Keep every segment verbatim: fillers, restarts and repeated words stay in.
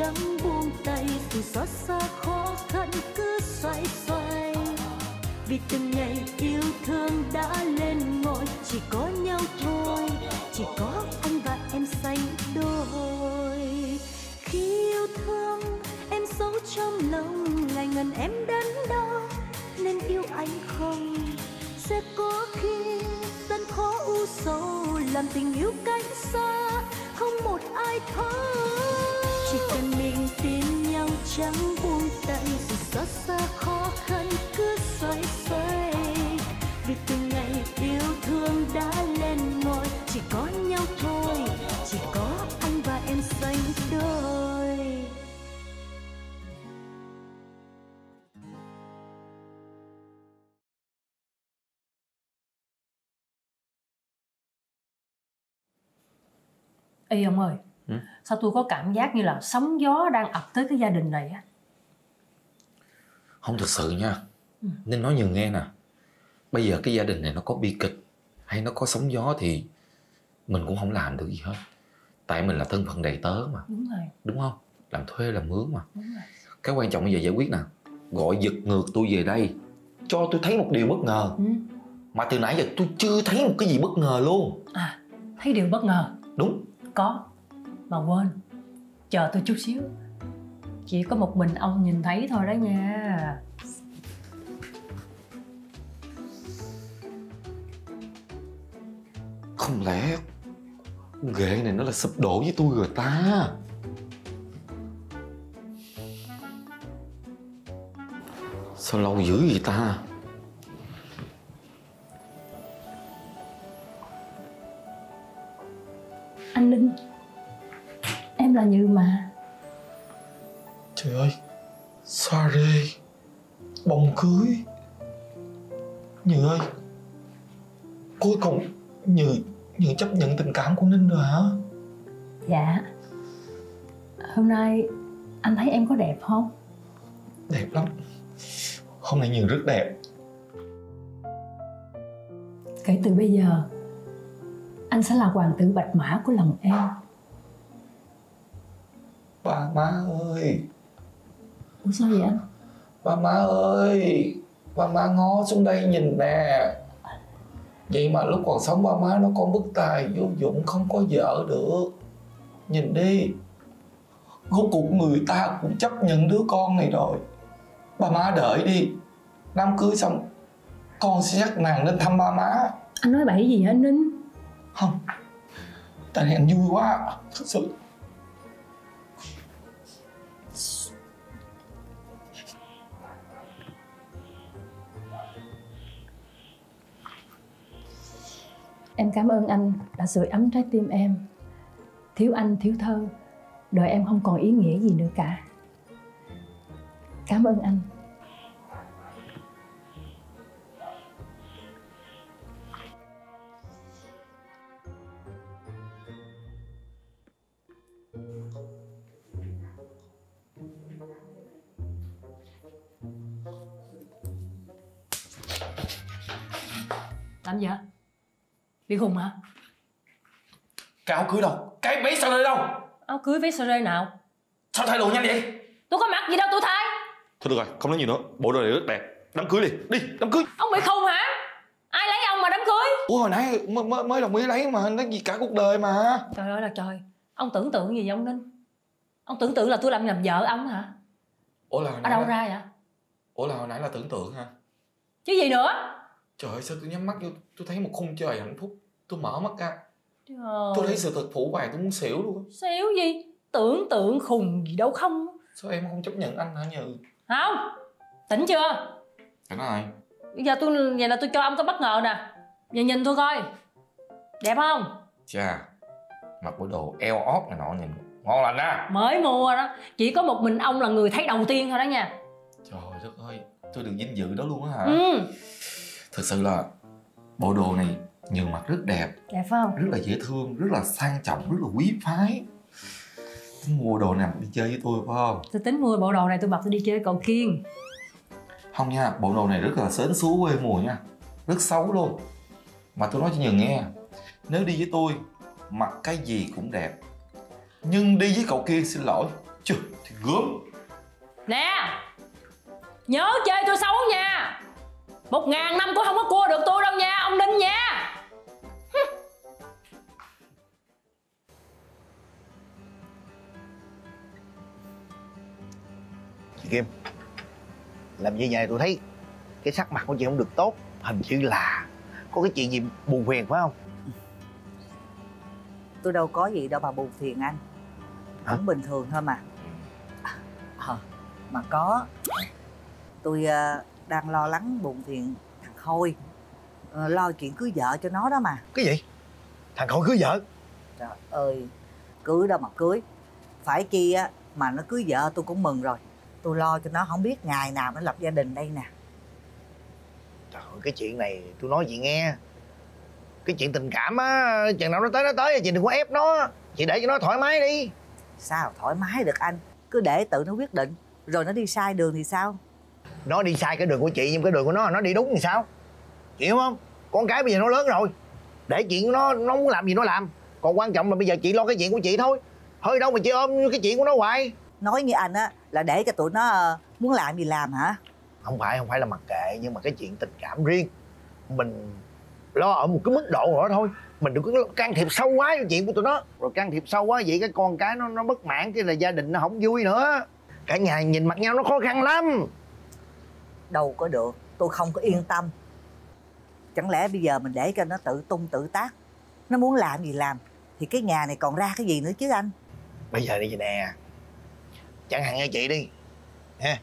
chẳng buông tay dù xót xa khó khăn cứ xoay xoay, vì từng ngày yêu thương đã lên ngôi, chỉ có nhau thôi, chỉ có anh và em sánh đôi. Khi yêu thương em giấu trong lòng, ngày ngần em đắn đo nên yêu anh không, sẽ có khi gian khó u sầu làm tình yêu cách xa không một ai thấu. Chỉ cần mình tin nhau chẳng buông tay dù xót xa khó khăn cứ xoay xoay, vì từng ngày yêu thương đã lên ngôi, chỉ có nhau thôi, chỉ có anh và em sánh đôi. Ê ông ơi, ừ? Sao tôi có cảm giác như là sóng gió đang ập tới cái gia đình này á? Không, thật sự nha, ừ. Nên nói nhường nghe nè, bây giờ cái gia đình này nó có bi kịch hay nó có sóng gió thì mình cũng không làm được gì hết, tại mình là thân phận đầy tớ mà. Đúng rồi. Đúng không? Làm thuê làm mướn mà. Đúng rồi. Cái quan trọng bây giờ giải quyết nè, gọi giật ngược tôi về đây cho tôi thấy một điều bất ngờ, ừ. Mà từ nãy giờ tôi chưa thấy một cái gì bất ngờ luôn. À, thấy điều bất ngờ. Đúng. Có, mà quên, chờ tôi chút xíu. Chỉ có một mình ông nhìn thấy thôi đó nha. Không lẽ ghệ này nó là sụp đổ với tôi rồi ta? Sao lâu dữ vậy ta? Anh Linh, em là Như mà. Trời ơi, xa rê, bông cưới. Như ơi, cuối cùng Như Như chấp nhận tình cảm của Ninh rồi hả? Dạ. Hôm nay anh thấy em có đẹp không? Đẹp lắm. Hôm nay Như rất đẹp. Kể từ bây giờ anh sẽ là hoàng tử bạch mã của lòng em. Ba má ơi. Ủa sao vậy anh? Ba má ơi, ba má ngó xuống đây nhìn nè. Vậy mà lúc còn sống ba má nó còn bức tài vô dụng, không có vợ được. Nhìn đi, rốt cuộc người ta cũng chấp nhận đứa con này rồi. Ba má đợi đi, đám cưới xong con sẽ dắt nàng lên thăm ba má. Anh nói bậy gì hả anh Ninh? Không, tại này anh vui quá, thật sự. Em cảm ơn anh đã sưởi ấm trái tim em. Thiếu anh, thiếu thơ, đời em không còn ý nghĩa gì nữa cả. Cảm ơn anh. Làm gì hả? Bị khùng hả? Cái áo cưới đâu? Cái váy sao rơi đâu? Áo cưới váy sao rơi nào? Sao thay đồ nhanh vậy? Tôi có mặc gì đâu tôi thay. Thôi được rồi, không nói nhiều nữa. Bộ đồ này rất đẹp. Đám cưới đi, đi, đám cưới. Ông bị khùng hả? Ai lấy ông mà đám cưới? Ủa hồi nãy mới mới đồng ý lấy mà, nói gì cả cuộc đời mà. Trời ơi là trời, ông tưởng tượng gì vậy ông Ninh? Ông tưởng tượng là tôi làm nhầm vợ ông hả? Ủa là hồi nãy ở đâu ra vậy? Ủa là hồi nãy là tưởng tượng hả? Chứ gì nữa? Trời ơi, sao tôi nhắm mắt vô, tôi thấy một khung trời hạnh phúc. Tôi mở mắt ra, trời, tôi thấy sự thật phủ bày, tôi muốn xỉu luôn. Xỉu gì? Tưởng tượng khùng gì đâu không. Sao em không chấp nhận anh hả Như? Không, tỉnh chưa? Tỉnh rồi. Bây giờ tôi, vậy là tôi cho ông có bất ngờ nè. Giờ nhìn tôi coi, đẹp không? Chà, mặc bộ đồ eo ót này nọ nhìn ngon lành á. Mới mua đó, chỉ có một mình ông là người thấy đầu tiên thôi đó nha. Trời đất ơi, tôi được vinh dự đó luôn á hả? Ừ. Thật sự là bộ đồ này nhiều mặt rất đẹp. Đẹp không? Rất là dễ thương, rất là sang trọng, rất là quý phái. Tính mua đồ này đi chơi với tôi phải không? Tôi tính mua bộ đồ này tôi mặc tôi đi chơi cầu Kiên. Không nha, bộ đồ này rất là sến xú quê mùa nha, rất xấu luôn. Mà tôi nói cho Nhường nghe, nếu đi với tôi mặc cái gì cũng đẹp, nhưng đi với cậu Kiên xin lỗi, Chứ thì gớm. Nè, nhớ chơi tôi xấu nha. Một ngàn năm cũng không có cua được tôi đâu nha, ông Đinh nha. Chị Kim, làm gì vậy? Tôi thấy cái sắc mặt của chị không được tốt. Hình như là có cái chuyện gì buồn phiền phải không? Tôi đâu có gì đâu mà buồn phiền anh. Hả? Cũng bình thường thôi mà. À, mà có, tôi uh, đang lo lắng buồn phiền thằng Khôi, uh, lo chuyện cưới vợ cho nó đó mà. Cái gì? Thằng Khôi cưới vợ? Trời ơi, cưới đâu mà cưới. Phải chi á, mà nó cưới vợ tôi cũng mừng rồi. Tôi lo cho nó không biết ngày nào nó lập gia đình đây nè. Trời ơi, cái chuyện này tôi nói chị nghe. Cái chuyện tình cảm á, chừng nào nó tới nó tới, chị đừng có ép nó. Chị để cho nó thoải mái đi. Sao thoải mái được anh? Cứ để tự nó quyết định. Rồi nó đi sai đường thì sao? Nó đi sai cái đường của chị, nhưng cái đường của nó nó đi đúng thì sao? Chị hiểu không? Con cái bây giờ nó lớn rồi, để chuyện nó nó muốn làm gì nó làm. Còn quan trọng là bây giờ chị lo cái chuyện của chị thôi. Hơi đâu mà chị ôm cái chuyện của nó hoài. Nói như anh á, là để cho tụi nó muốn làm gì làm hả? Không phải, không phải là mặc kệ. Nhưng mà cái chuyện tình cảm riêng mình lo ở một cái mức độ rồi đó thôi. Mình đừng có can thiệp sâu quá cho chuyện của tụi nó. Rồi can thiệp sâu quá vậy cái con cái nó nó bất mãn, cái là gia đình nó không vui nữa. Cả nhà nhìn mặt nhau nó khó khăn lắm. Đâu có được, tôi không có yên tâm. Chẳng lẽ bây giờ mình để cho nó tự tung tự tác, nó muốn làm gì làm, thì cái nhà này còn ra cái gì nữa chứ anh? Bây giờ đi nè, chẳng hạn như chị đi ha.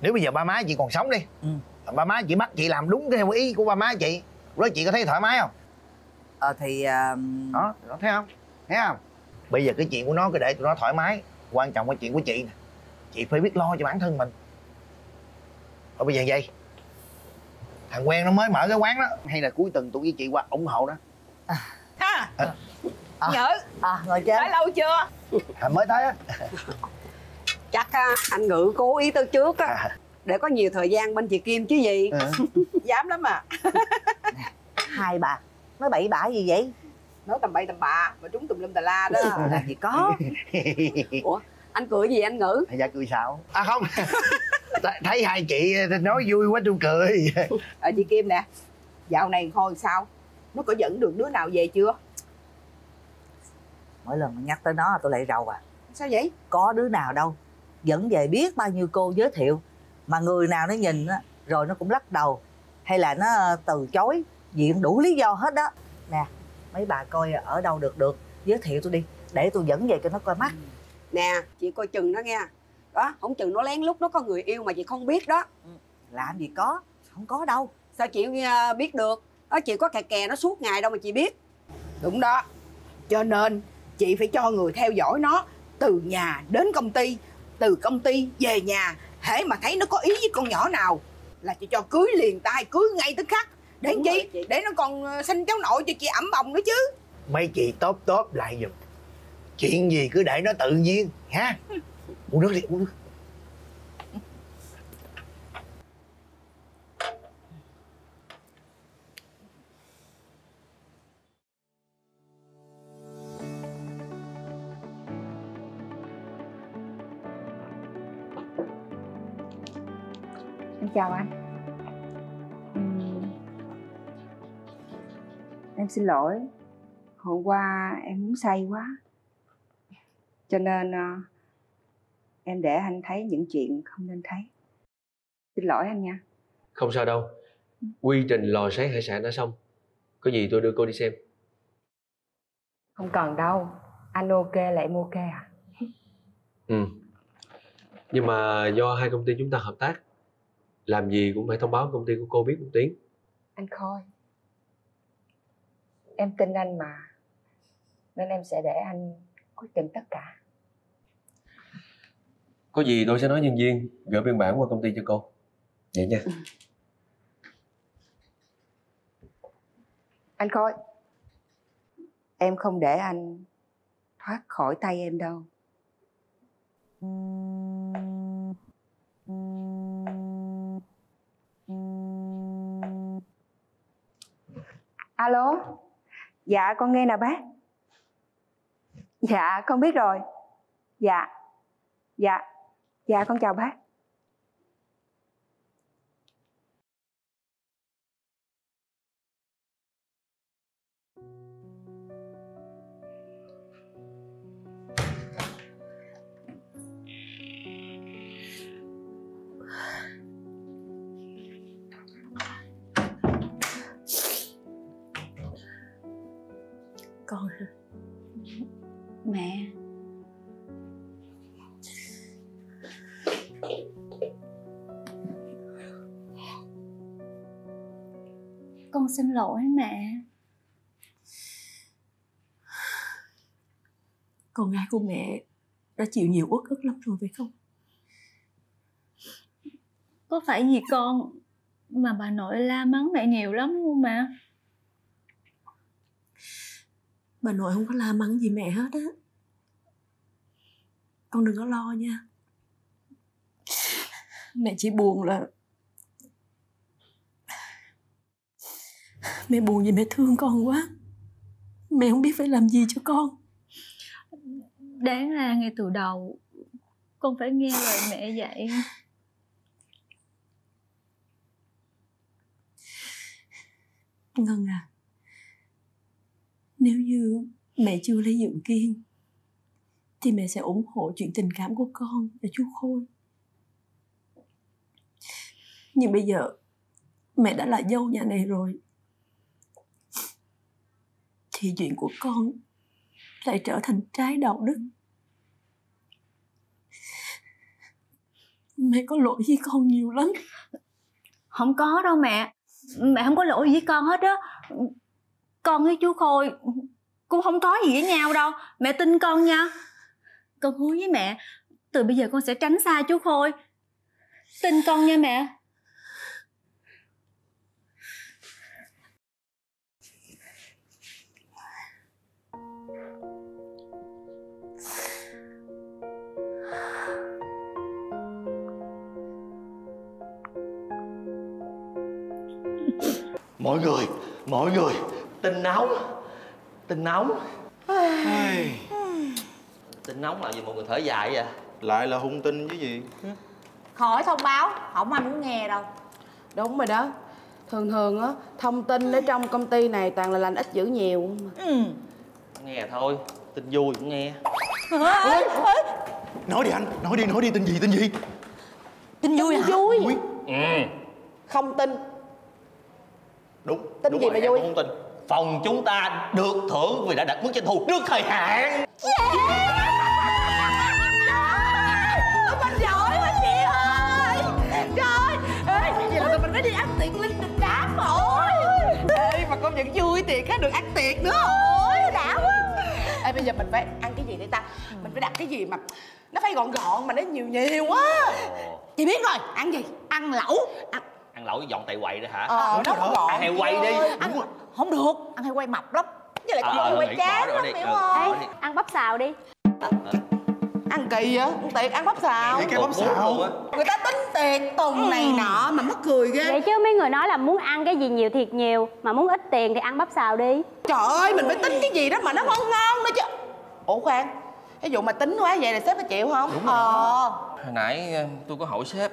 Nếu bây giờ ba má chị còn sống đi, ừ. Ba má chị bắt chị làm đúng theo ý của ba má chị, lúc đó chị có thấy thoải mái không? Ờ thì... Uh... Đó, thấy không? Thấy không? Bây giờ cái chuyện của nó cứ để tụi nó thoải mái. Quan trọng là chuyện của chị nè. Chị phải biết lo cho bản thân mình. Ở bây giờ vậy, thằng quen nó mới mở cái quán đó, hay là cuối tuần tụi với chị qua ủng hộ đó. À. Ha! À. À. Nhớ! À, ngồi chơi. Đã lâu chưa? À, mới tới á. Chắc anh Ngự cố ý tới trước á. À. Để có nhiều thời gian bên chị Kim chứ gì. À. Dám lắm à. Hai bà nói bậy bạ gì vậy? Nói tầm bậy tầm bạ mà trúng tùm lum tà la đó. Làm gì có. Ủa, anh cười gì anh Ngữ? Dạ cười xạo. À không, thấy hai chị nói vui quá tôi cười. À, chị Kim nè, dạo này Khôi sao? Nó có dẫn được đứa nào về chưa? Mỗi lần mà nhắc tới nó tôi lại rầu à. Sao vậy? Có đứa nào đâu. Dẫn về biết bao nhiêu cô giới thiệu. Mà người nào nó nhìn rồi nó cũng lắc đầu, hay là nó từ chối, diện đủ lý do hết đó. Nè, mấy bà coi ở đâu được được giới thiệu tôi đi, để tôi dẫn về cho nó coi mắt. Nè, chị coi chừng nó nghe. Đó, không chừng nó lén lút nó có người yêu mà chị không biết đó. Làm gì có, không có đâu. Sao chị biết được? Đó, chị có kè kè nó suốt ngày đâu mà chị biết. Đúng đó, cho nên chị phải cho người theo dõi nó. Từ nhà đến công ty, từ công ty về nhà. Hễ mà thấy nó có ý với con nhỏ nào là chị cho cưới liền tay, cưới ngay tức khắc. Để đúng chi? Rồi, để nó còn sinh cháu nội cho chị ẩm bồng nữa chứ. Mấy chị tốt tốt lại giùm. Chuyện gì cứ để nó tự nhiên ha. Uống nước đi, uống nước. Em chào anh. Em xin lỗi, hôm qua em uống say quá, cho nên uh, em để anh thấy những chuyện không nên thấy. Xin lỗi anh nha. Không sao đâu, quy trình lò sáng hải sản đã xong. Có gì tôi đưa cô đi xem. Không cần đâu, anh ok là em ok à? Ừ, nhưng mà do hai công ty chúng ta hợp tác, làm gì cũng phải thông báo công ty của cô biết một tiếng. Anh Khôi, em tin anh mà, nên em sẽ để anh quyết định tất cả. Có gì tôi sẽ nói nhân viên gửi biên bản qua công ty cho cô. Vậy nha. Ừ. Anh Khôi, em không để anh thoát khỏi tay em đâu. Alo. Dạ con nghe nè bác. Dạ con biết rồi. Dạ Dạ, dạ con chào bác. Con hả? Mẹ. Con xin lỗi mẹ. Con gái của mẹ đã chịu nhiều uất ức lắm rồi phải không? Có phải vì con mà bà nội la mắng mẹ nhiều lắm không mẹ? Bà nội không có la mắng gì mẹ hết á. Con đừng có lo nha. Mẹ chỉ buồn là mẹ buồn vì mẹ thương con quá. Mẹ không biết phải làm gì cho con. Đáng ra ngay từ đầu con phải nghe lời mẹ dạy. Ngân à, nếu như mẹ chưa lấy Dượng Kiên thì mẹ sẽ ủng hộ chuyện tình cảm của con để chú Khôi. Nhưng bây giờ mẹ đã là dâu nhà này rồi thì chuyện của con lại trở thành trái đạo đức. Mẹ có lỗi với con nhiều lắm. Không có đâu mẹ. Mẹ không có lỗi với con hết á. Con với chú Khôi cũng không có gì với nhau đâu. Mẹ tin con nha. Con hứa với mẹ, từ bây giờ con sẽ tránh xa chú Khôi. Tin con nha mẹ. Mọi người, mọi người, tin nóng, tin nóng. Tin nóng là gì mọi người thở dài vậy? Lại là hung tin chứ gì. Khỏi thông báo, không ai muốn nghe đâu. Đúng rồi đó. Thường thường á, thông tin ở trong công ty này toàn là lành ít dữ nhiều. Ừ. Nghe thôi, tin vui cũng nghe. Ê, ê. Nói đi anh, nói đi, nói đi, tin gì, tin gì? Tin vui hả? Vui. Ừ. Không tin. Đúng, tin đúng gì rồi, mà vui? Không tin. Phòng chúng ta được thưởng vì đã đặt mức tranh thủ trước thời hạn. Yeah. Tụi mình giỏi quá chị ơi. Trời ơi, giờ tụi mình phải đi ăn tiệc linh đình đám rồi. Ê, mà con vẫn vui tiệc á, được ăn tiệc nữa. Ôi, đã quá. Ê, bây giờ mình phải ăn cái gì đây ta? Mình phải đặt cái gì mà nó phải gọn gọn mà nó nhiều nhiều quá. Chị biết rồi, ăn gì? Ăn lẩu. Ăn... ăn lẩu dọn tại quầy rồi hả? Ờ, nó không gọn. Ăn heo quay đi. Ăn... không được, ăn heo quay mập lắm. Với lại à, quay chán lắm, hiểu không? Ê, ăn bắp xào đi. À, à. Ăn kỳ vậy, ăn tiệc ăn bắp xào. Cái bắp xào người ta tính tiền tuần ừ. này nọ mà mắc cười ghê. Vậy chứ mấy người nói là muốn ăn cái gì nhiều thiệt nhiều, mà muốn ít tiền thì ăn bắp xào đi. Trời ơi, mình phải tính cái gì đó mà nó ngon ngon nữa chứ. Ủa khoan, ví dụ mà tính quá vậy là sếp có chịu không? Đúng ờ. Rồi. Hồi nãy tôi có hỏi sếp.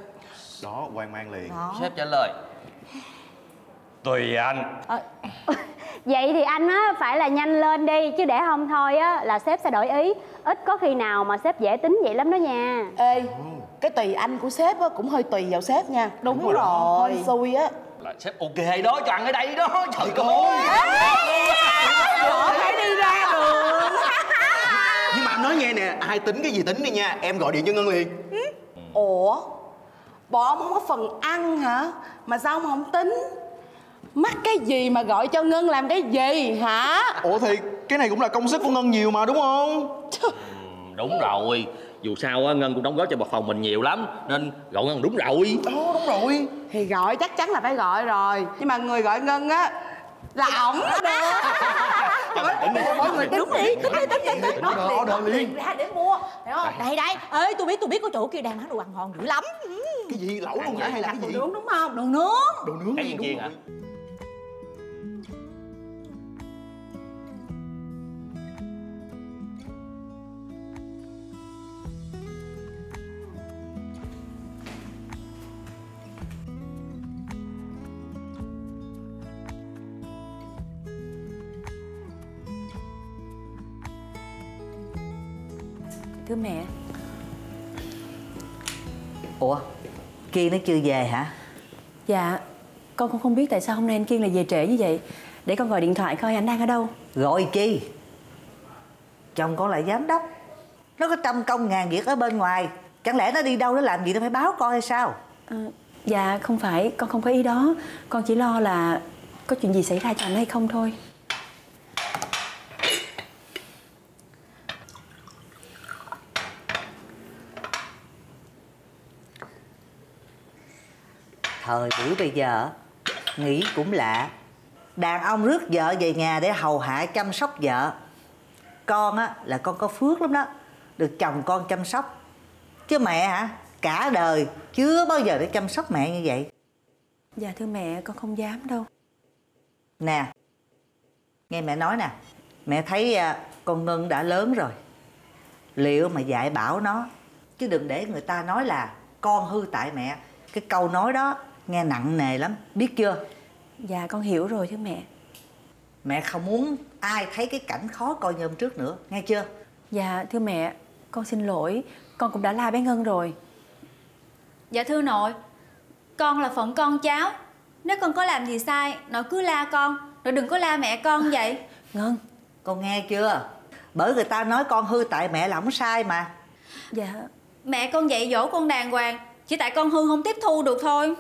Đó, hoang mang liền đó. Sếp trả lời tùy anh à. Vậy thì anh á, phải là nhanh lên đi. Chứ để không thôi á, là sếp sẽ đổi ý. Ít có khi nào mà sếp dễ tính vậy lắm đó nha. Ê, cái tùy anh của sếp á, cũng hơi tùy vào sếp nha. Đúng, Đúng rồi, rồi. Hơi xui á. Là sếp ok đó, cho ăn ở đây đó. Trời ơi, phải đi ra đường. Nhưng mà anh nói nghe nè, ai tính cái gì tính đi nha. Em gọi điện cho Ngân liền. Ủa, bọn ông không có phần ăn hả? Mà sao ông không tính? Mắc cái gì mà gọi cho Ngân làm cái gì hả? Ủa thì cái này cũng là công sức của Ngân nhiều mà đúng không? Ừ, đúng rồi. Dù sao á, Ngân cũng đóng góp cho bộ phòng mình nhiều lắm. Nên gọi Ngân đúng rồi. Đó, đúng rồi. Thì gọi chắc chắn là phải gọi rồi. Nhưng mà người gọi Ngân á là ổng. Mọi người tính đi, tính đi, tính đi, tính đi. Tiền ra để mua, hiểu không? Đây đây, ê tôi biết, tôi biết có chỗ kia đang bán đồ ăn ngon dữ lắm. Cái gì lẩu luôn hả hay là cái gì? Đồ nướng đúng không? Đồ nướng. Đồ nướng cái gì kia hả? Thưa mẹ. Ủa, Kiên nó chưa về hả? Dạ, con cũng không biết tại sao hôm nay anh Kiên lại về trễ như vậy. Để con gọi điện thoại coi anh đang ở đâu. Gọi chi? Chồng con là giám đốc, nó có trăm công ngàn việc ở bên ngoài. Chẳng lẽ nó đi đâu, nó làm gì nó phải báo con hay sao? À, dạ không phải, con không có ý đó. Con chỉ lo là có chuyện gì xảy ra cho anh hay không thôi. Thời buổi bây giờ, nghĩ cũng lạ. Đàn ông rước vợ về nhà để hầu hạ chăm sóc vợ. Con á, là con có phước lắm đó, được chồng con chăm sóc. Chứ mẹ hả, cả đời chưa bao giờ để chăm sóc mẹ như vậy. Dạ thưa mẹ, con không dám đâu. Nè, nghe mẹ nói nè. Mẹ thấy con Ngân đã lớn rồi, liệu mà dạy bảo nó, chứ đừng để người ta nói là con hư tại mẹ. Cái câu nói đó nghe nặng nề lắm, biết chưa? Dạ con hiểu rồi chứ mẹ. Mẹ không muốn ai thấy cái cảnh khó coi như hôm trước nữa, nghe chưa? Dạ thưa mẹ, con xin lỗi, con cũng đã la bé Ngân rồi. Dạ thưa nội, con là phận con cháu, nếu con có làm gì sai, nội cứ la con, nội đừng có la mẹ con vậy. Ngân, con nghe chưa? Bởi người ta nói con hư tại mẹ là không sai mà. Dạ. Mẹ con dạy dỗ con đàng hoàng, chỉ tại con hư không tiếp thu được thôi.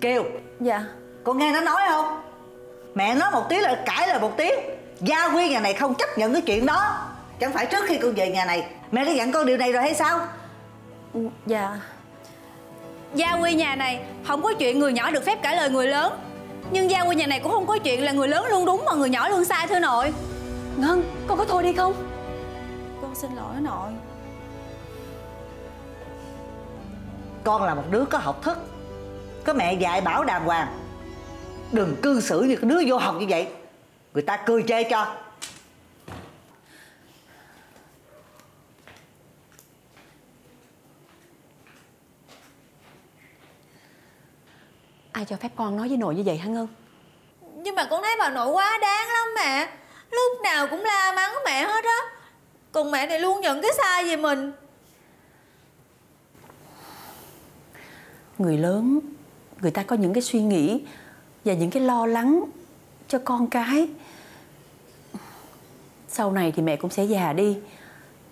Kiều. Dạ. Con nghe nó nói không? Mẹ nói một tiếng là cãi lời một tiếng. Gia quy nhà này không chấp nhận cái chuyện đó. Chẳng phải trước khi con về nhà này mẹ đã dặn con điều này rồi hay sao? Dạ. Gia quy nhà này không có chuyện người nhỏ được phép cãi lời người lớn. Nhưng gia quy nhà này cũng không có chuyện là người lớn luôn đúng mà người nhỏ luôn sai thưa nội. Ngân, con có thôi đi không? Con xin lỗi nội. Con là một đứa có học thức, có mẹ dạy bảo đàng hoàng. Đừng cư xử như cái đứa vô học như vậy, người ta cười chê cho. Ai cho phép con nói với nội như vậy hả Ngân? Nhưng mà con thấy bà nội quá đáng lắm mẹ. Lúc nào cũng la mắng mẹ hết á. Còn mẹ thì luôn nhận cái sai về mình. Người lớn, người ta có những cái suy nghĩ và những cái lo lắng cho con cái. Sau này thì mẹ cũng sẽ già đi,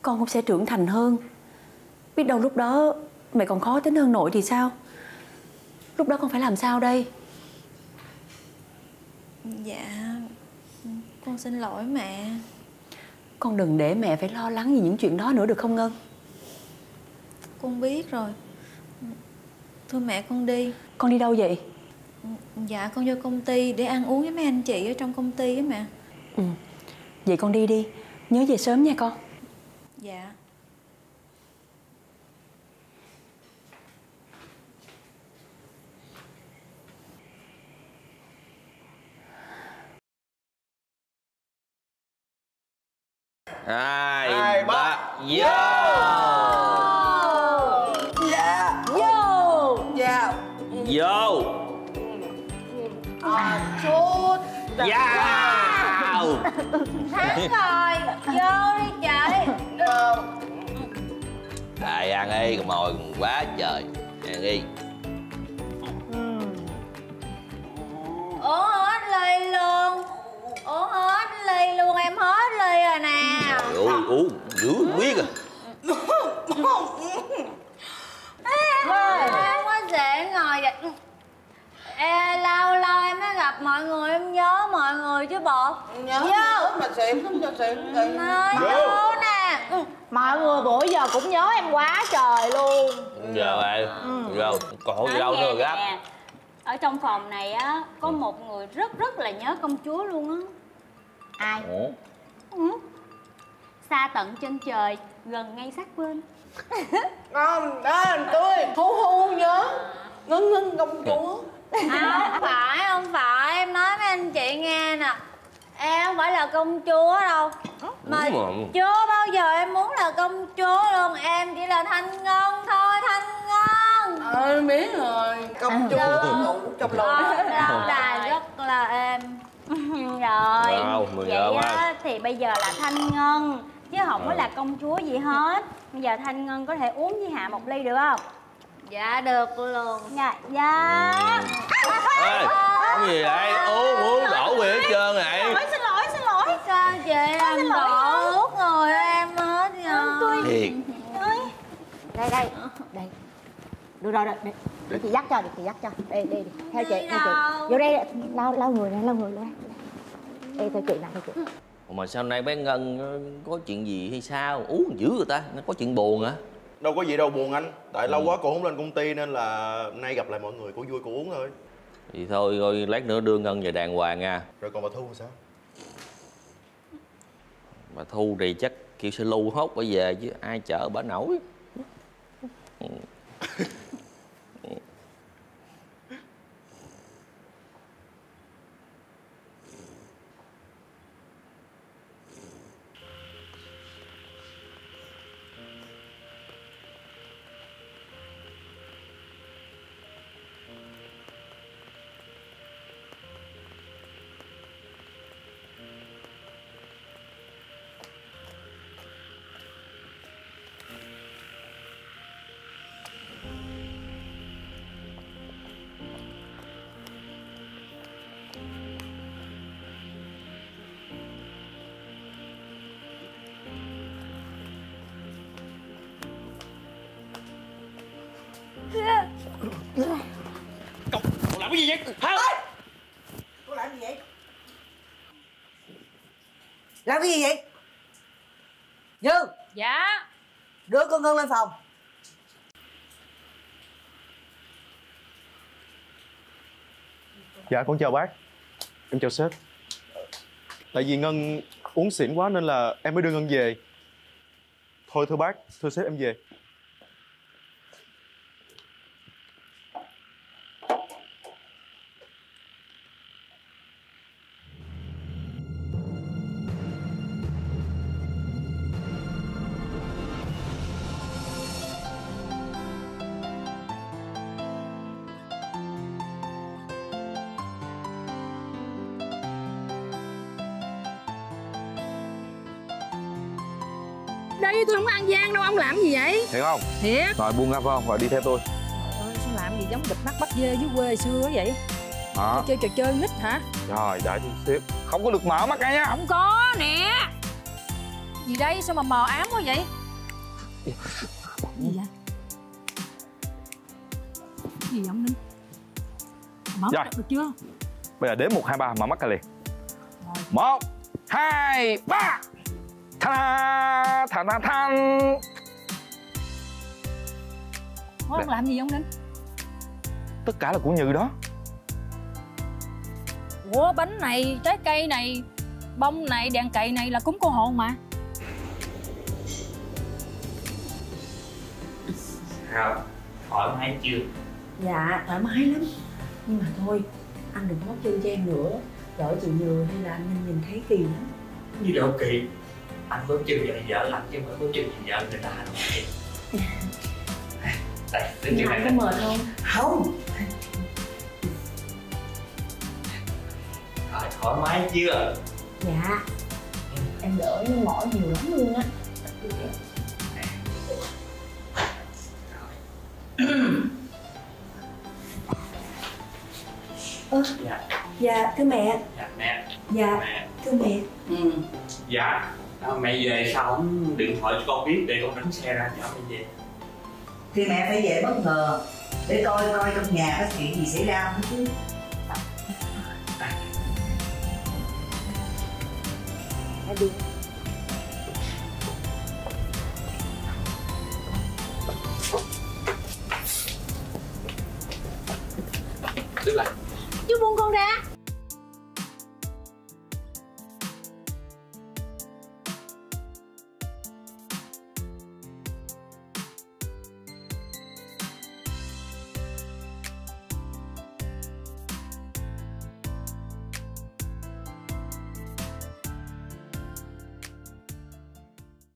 con cũng sẽ trưởng thành hơn. Biết đâu lúc đó mẹ còn khó tính hơn nội thì sao? Lúc đó con phải làm sao đây? Dạ, con xin lỗi mẹ. Con đừng để mẹ phải lo lắng vì những chuyện đó nữa được không Ngân? Con biết rồi. Thưa mẹ con đi. Con đi đâu vậy? Dạ con vô công ty để ăn uống với mấy anh chị ở trong công ty á mẹ. Ừ. Vậy con đi đi, nhớ về sớm nha con. Dạ. Hai, Hai ba, vô. Dạ. Vô. Dạ. Vô. À, chút. Dạ. Wow. Thắng rồi, vô đi trời. Đây ăn đi, ngồi quá trời. Ăn đi. Uống hết ly luôn. Uống hết ly luôn, em hết ly rồi nè. Ôi, uống dữ biết à. Em quá dễ ngồi vậy. Ê, lâu lâu em mới gặp mọi người, em nhớ mọi người chứ bộ. Nhớ, nhớ mà xịn lắm cho xịn. Nhớ nè. Mọi người bữa giờ cũng nhớ em quá trời luôn. Giờ em, giờ còn không đâu nữa gấp. Ở trong phòng này á, có một người rất rất là nhớ công chúa luôn á. Ai? Ủa? Ừ. Xa tận chân trời, gần ngay sát bên. Không, đó là tôi. Hu hu nhớ. Ngưng ngưng công chúa. À, không phải, không phải. Em nói với anh chị nghe nè, em không phải là công chúa đâu. Mà, mà chưa bao giờ em muốn là công chúa luôn. Em chỉ là Thanh Ngân thôi, Thanh Ngân. Ờ, em biết rồi. Công chúa ngủ trong lồn. Lâu đài rất là êm. Rồi, wow, vậy á, thì bây giờ là Thanh Ngân chứ không có là công chúa gì hết. Bây giờ Thanh Ngân có thể uống với Hạ một ly được không? Dạ được luôn. Dạ dạ. Ê, cái gì vậy? Uống uống đổ quỳ hết trơn vậy. Xin lỗi xin lỗi sao chị, em đổ uống rồi em hết rồi. Thiệt. Đây đây đây. Được rồi, được, để chị dắt cho, để chị dắt cho. Đây, đây, đi. Theo chị, theo chị. Vô đây, lau lau người này, lau người luôn. Đây, theo chị nào, theo chị. Mà sao nay bé Ngân có chuyện gì hay sao? Uống dữ rồi ta, nó có chuyện buồn hả? Đâu có gì đâu buồn anh. Tại ừ. lâu quá cô không lên công ty nên là nay gặp lại mọi người, cô vui cô uống thôi. Thì thôi, rồi lát nữa đưa Ngân về đàng hoàng nha. Rồi còn bà Thu sao? Bà Thu thì chắc kêu sẽ lưu hốt bà về chứ ai chở bà nổi. Ừ. Cậu, cậu làm cái gì vậy? Hả? Cậu làm cái gì vậy? Làm cái gì vậy? Như. Dạ. Đưa con Ngân lên phòng. Dạ con chào bác. Em chào sếp. Tại vì Ngân uống xỉn quá nên là em mới đưa Ngân về. Thôi thưa bác, thưa sếp em về. Đây tôi không có ăn gian đâu, ông làm gì vậy? Thiệt không? Thiệt. Rồi buông ra phong và đi theo tôi. Trời ơi, sao làm gì giống bịt mắt bắt dê dưới quê xưa vậy? Hả? Chơi trò chơi nít hả? Trời, đợi tôi xếp. Không có được mở mắt ra nha. Không có nè. Gì đây sao mà mờ ám quá vậy? Gì vậy? Cái gì vậy ông Ninh? Mở mắt được chưa? Bây giờ đếm một, hai, ba mở mắt ra liền. Một, hai, ba. Tha tha tha tha. Thôi ông làm gì ông Ninh? Tất cả là của Như đó. Ủa bánh này, trái cây này, bông này, đèn cầy này là cúng cô hồn mà. Sao? Thoải mái chưa? Dạ thoải mái lắm. Nhưng mà thôi, anh đừng móc chân cho em nữa. Lỡ chị Như hay là anh Ninh nhìn thấy kỳ lắm. Như đâu kỳ. Anh bước chân dạy vợ lắm chứ không bước chân dạy vợ người ta đâu. Đây, đứng chân này. Anh có mệt không? Không. Rồi, thoải mái chưa? Dạ. Em đỡ nhưng mỏi nhiều lắm luôn á. Ơ, dạ. Dạ, thưa mẹ. Dạ, mẹ. Dạ, thưa mẹ. Ừ. Dạ. Mẹ về sao không điện thoại cho con biết để con đánh xe ra chở mẹ về. Thì mẹ phải về bất ngờ để coi coi trong nhà có chuyện gì xảy ra không chứ. Mẹ đi. Đứng lại. Chú buông con ra.